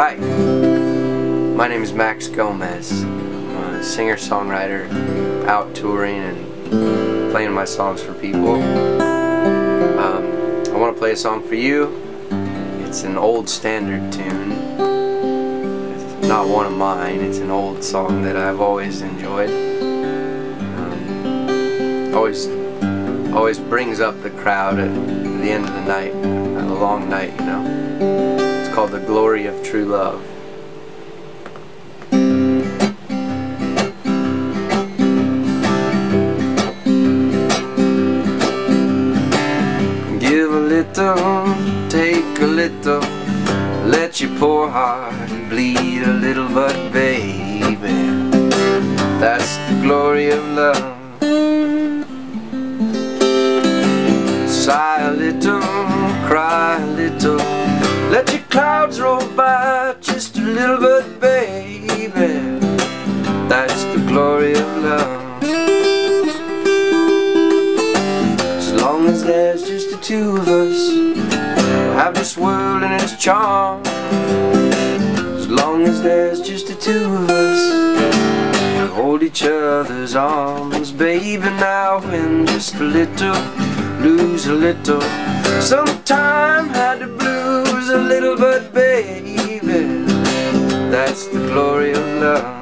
Hi, my name is Max Gomez. I'm a singer-songwriter out touring and playing my songs for people. I want to play a song for you. It's an old standard tune. It's not one of mine. It's an old song that I've always enjoyed. Always brings up the crowd at the end of the night, at a long night, you know. It's called The Glory of True Love. Give a little, take a little, let your poor heart bleed a little, but baby, that's the glory of love. Sigh a little, cry a little, let your clouds roll by just a little bit, baby, that's the glory of love. As long as there's just the two of us, we'll have this world and its charm. As long as there's just the two of us, we'll hold each other's arms, baby, now and just a little. Lose a little, sometime had to blues a little, but baby, that's the glory of love.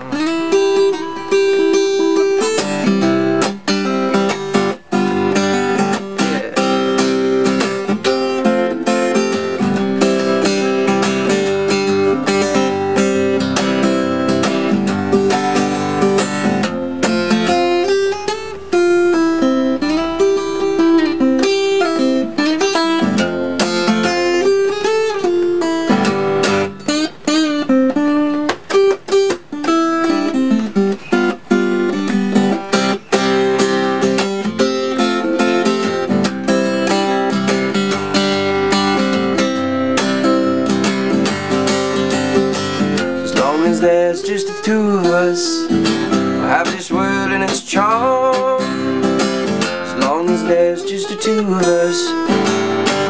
There's just the two of us, we'll have this world and its charm. As long as there's just the two of us,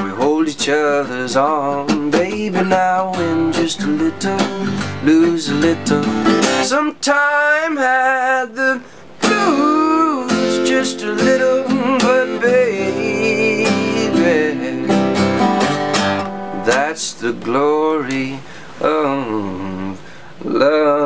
we hold each other's arm, baby, now win just a little, lose a little, sometime had the blues just a little, but baby, that's the glory of love.